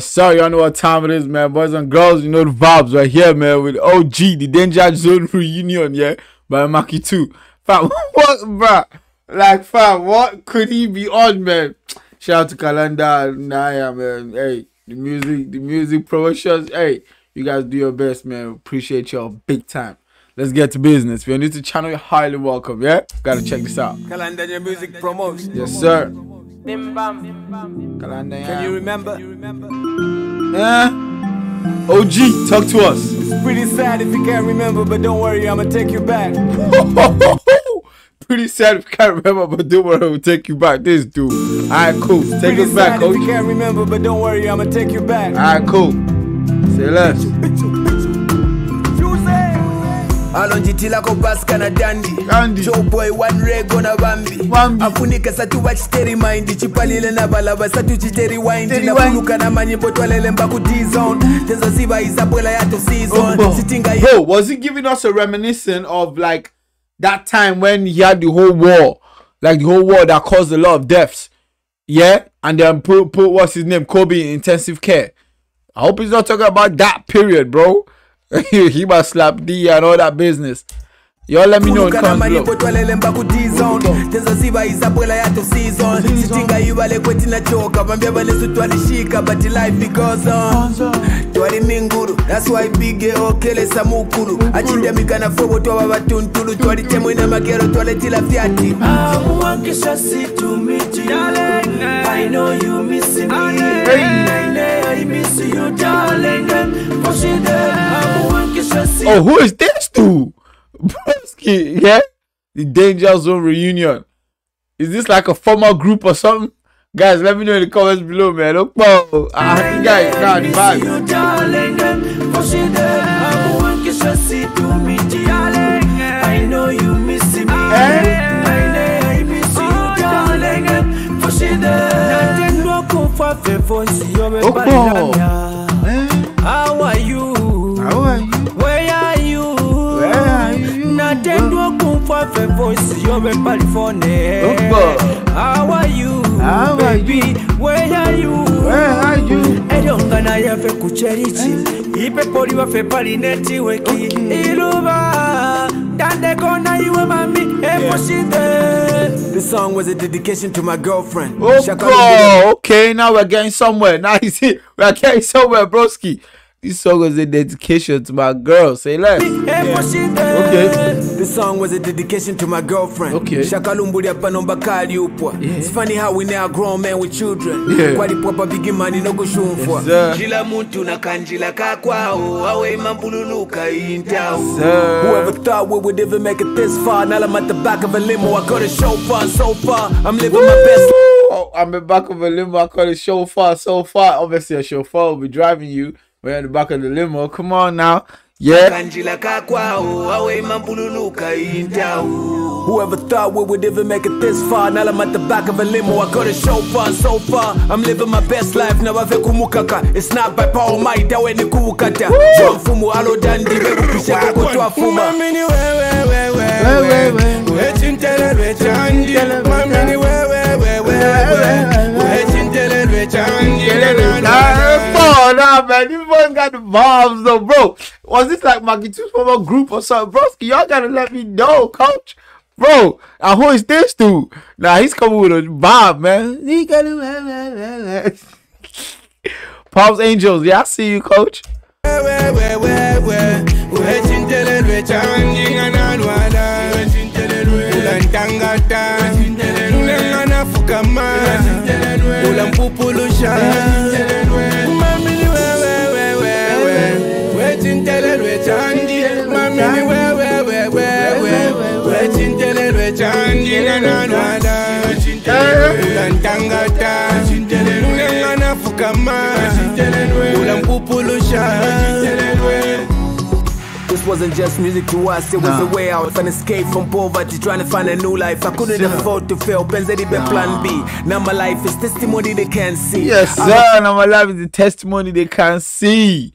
So y'all know what time it is, man. Boys and girls, you know the vibes right here, man, with OG, the Danger Zone Reunion, yeah, by Macky 2. Fam, what, bruh? Like, fam, what could he be on, man? Shout out to Kalenda Naya, man. Hey, the music promotions, hey, you guys do your best, man. Appreciate y'all big time. Let's get to business. If you're new to the channel, you're highly welcome, yeah? Gotta check this out. Kalenda, your music promotes. Yes, sir. Bim bam, bim bam. Kalenda, yeah. Can you remember? Yeah. OG, talk to us. It's pretty sad if you can't remember, but don't worry, I'ma take you back. Pretty sad if you can't remember, but don't worry, I'ma take you back. This dude. Alright, cool. Take us back, OG. If you can't remember, but don't worry, I'ma take you back. Alright, cool. Say less. Alonji tila ko baska na dandi Joe boy one ray gona bambi Afunika satu watch teri mindi Chipalile na balaba satu chiteri windi Na buluka na manye potwalele mbaku D-Zone Tenzo siva isapuela yato season Sitinga yo. Yo, was he giving us a reminiscent of like that time when he had the whole war? Like the whole war that caused a lot of deaths. Yeah? And then put what's his name? Kobe in intensive care. I hope he's not talking about that period, bro. He must slap D and all that business. Y'all let me know in comments below. Oh, who is this dude? Broski, yeah? The Danger Zone Reunion. Is this like a formal group or something? Guys, let me know in the comments below, man. Look, bro. Guys, now the How are you? Voice, you're in California. How are you? How are you? Where are you? Where are you? I don't know. I have a kucherichi. If a body of a parineti, weki. Iluba. Dande kona iwe mami. The song was a dedication to my girlfriend. Oh, bro. Okay, now we're getting somewhere. Now you see, we're getting somewhere, broski. This song was a dedication to my girl. Say less. Yeah. Okay. This song was a dedication to my girlfriend. Okay. Yeah. It's funny how we now grown men with children. Yeah. Yes, sir. Whoever thought we would ever make it this far? Now I'm at the back of a limo. I got a chauffeur so far. I'm living Woo! My best. Oh, I'm in the back of a limo. I got a chauffeur so far. Obviously, a chauffeur will be driving you. We're in the back of the limo. Come on now. Yeah. Whoever thought we would ever make it this far? Now I'm at the back of a limo. I got a chauffeur so far. I'm living my best life. Now I've kumukaka. It's not by power, my dawe ni kuukata. John Fumu alo dandi. Nah, man, these boys got the vibes though, bro. Was this like Macky 2's former group or something? Broski, y'all gotta let me know, coach. Bro, and who is this dude? Nah, he's coming with a vibe, man. He gotta Palms Angels, yeah, I see you, coach. This wasn't just music to us, it was a way out, an escape from poverty, trying to find a new life. I couldn't afford to fail, plan B. Now my life is testimony they can't see. Yes, sir, now my life is the testimony they can't see.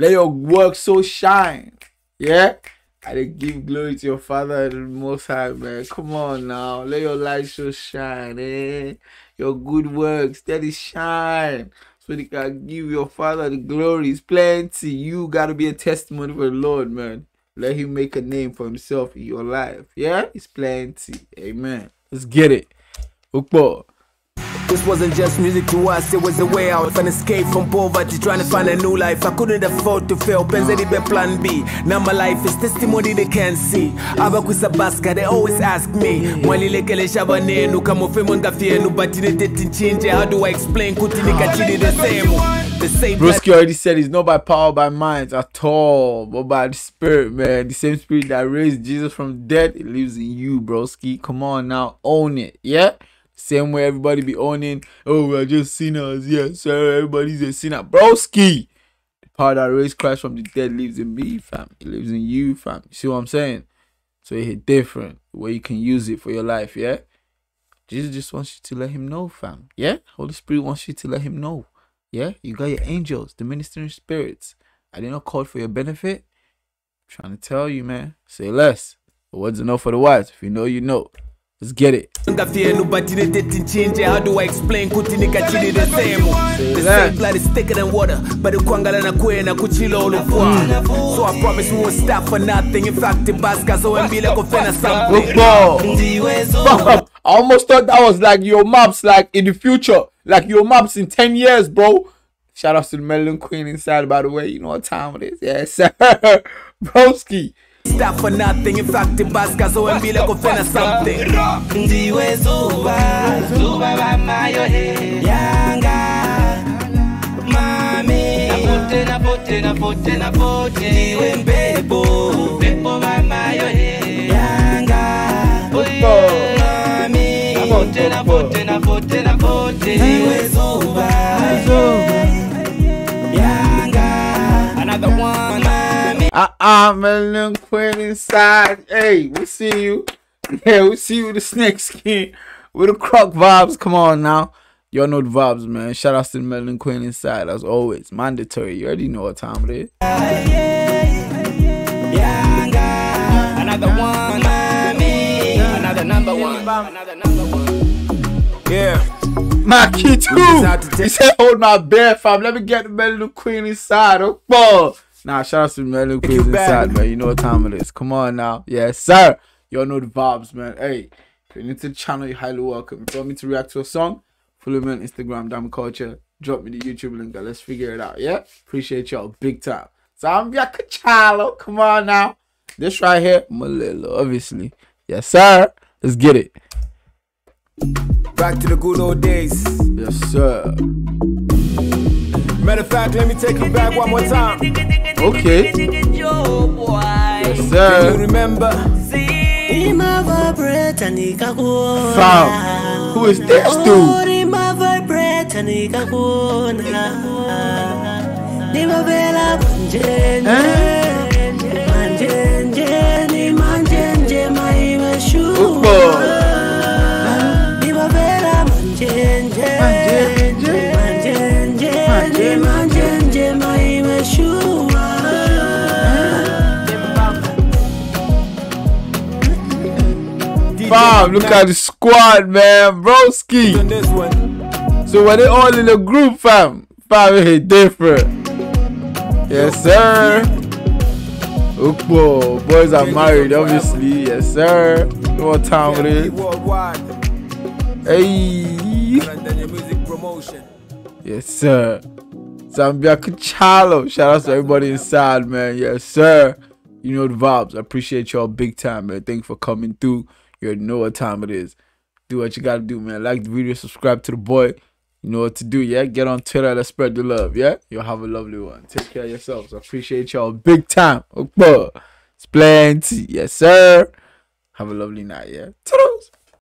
Let your work so shine. Yeah? I give glory to your Father and the Most High, man. Come on now. Let your light so shine, eh? Your good works, let it shine. so they can give your Father the glory. It's plenty. You got to be a testimony for the Lord, man. Let him make a name for himself in your life. Yeah? It's plenty. Amen. Let's get it. Ukpo. This wasn't just music to us, it was a way out, an escape from poverty, trying to find a new life. I couldn't afford to fail, penze libe plan B. Now my life is testimony they can't see. Abakwisa baska, they always ask me, mwalilekele shabanenu, kamofemo ngafienu, batineteti nchinje. How do I explain kutinika chini the same? Broski already said it's not by power, by minds at all, but by the Spirit, man. The same Spirit that raised Jesus from the dead, it lives in you, broski. Come on now, own it, yeah? Same way everybody be owning, oh, we're just sinners, yeah, sir, everybody's a sinner. Broski! The power that raised Christ from the dead lives in me, fam. It lives in you, fam. You see what I'm saying? So it's different, the way you can use it for your life, yeah? Jesus just wants you to let him know, fam, yeah? Holy Spirit wants you to let him know. Yeah, you got your angels, the ministering spirits. Are they not called for your benefit? I'm trying to tell you, man. Say less. The words are not for the wise. If you know, you know. Let's get it. How do I explain kutinika chini the same? The same blood is thicker than water, but the kwangala na kwe na kuchilo olufua. So I promise we won't stop for nothing. In fact, the basket so and be like offender something. I almost thought that was like your maps, like in the future, like your maps in 10 years, bro. Shout out to the Melon Queen inside, by the way. You know what time it is, yes, sir. Broski. Stop for nothing, in fact, the basket so and be like offender something. Another one. I'm a little queen inside. Hey, we'll see you. Yeah, we'll see you with the snake skin. With the croc vibes. Come on now. Y'all know the vibes, man. Shout out to the Melon Queen inside, as always. Mandatory. You already know what time it is. Another one. Another number one. Another number one. Yeah. Macky 2. He said, hold my bear, fam. Let me get the Melon Queen inside. Oh, boy. Nah, shout out to the Melon Queen inside, man. You know what time it is. Come on now. Yes, sir. Y'all know the vibes, man. Hey, if you're new to the channel, you're highly welcome. If you want me to react to a song, follow me on Instagram, Dami Culture. Drop me the YouTube link. Let's figure it out, yeah? Appreciate y'all big time. Zambia Kachalo. Come on now. This right here, Malillo, obviously. Yes, sir. Let's get it. Back to the good old days. Yes, sir. Matter of fact, let me take you back one more time. Okay. Yes, sir. You remember? Wow. Who is this dude? Huh? Fam, look at the squad, man. Broski. So when they all in a group, fam, it's different. Yes, sir. Ukbo. Boys are married, obviously. Yes, sir. What time it is? Hey. Yes, sir. Zambia Kachalo. Shout out to everybody inside, man. Yes, sir. You know the vibes. I appreciate y'all big time, man. Thank you for coming through. You already know what time it is. Do what you gotta do, man. Like the video, subscribe to the boy. You know what to do, yeah? Get on Twitter, let's spread the love, yeah? You'll have a lovely one. Take care of yourselves. I appreciate y'all big time. It's plenty. Yes, sir. Have a lovely night, yeah? Toodles.